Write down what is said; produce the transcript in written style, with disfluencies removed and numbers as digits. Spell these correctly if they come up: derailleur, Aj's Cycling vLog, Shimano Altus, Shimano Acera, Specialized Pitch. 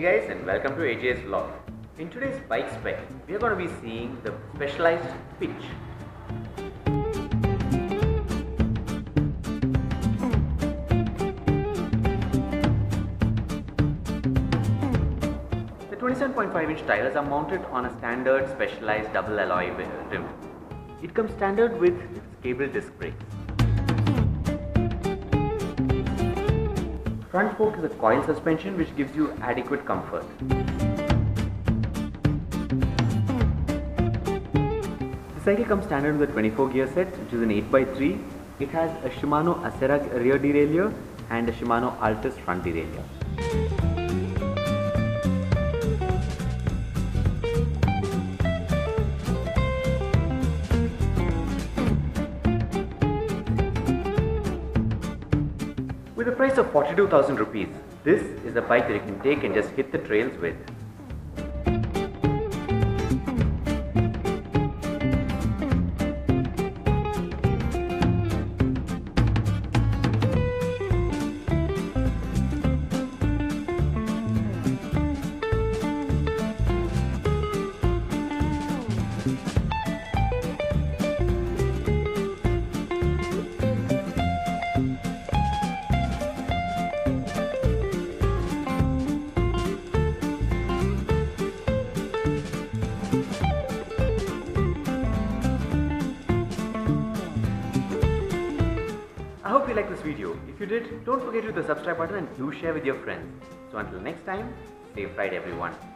Hey guys, and welcome to AJ's vlog. In today's bike spec, we are going to be seeing the Specialized Pitch. The 27.5-inch tires are mounted on a standard Specialized double alloy rim. It comes standard with cable disc brakes. Front fork is a coil suspension which gives you adequate comfort. The cycle comes standard with a 24 gear set, which is an 8x3. It has a Shimano Acera rear derailleur and a Shimano Altus front derailleur. With a price of 42,000 rupees, this is a bike that you can take and just hit the trails with. I hope you liked this video. If you did, don't forget to hit the subscribe button and do share with your friends. So until next time, stay fried everyone.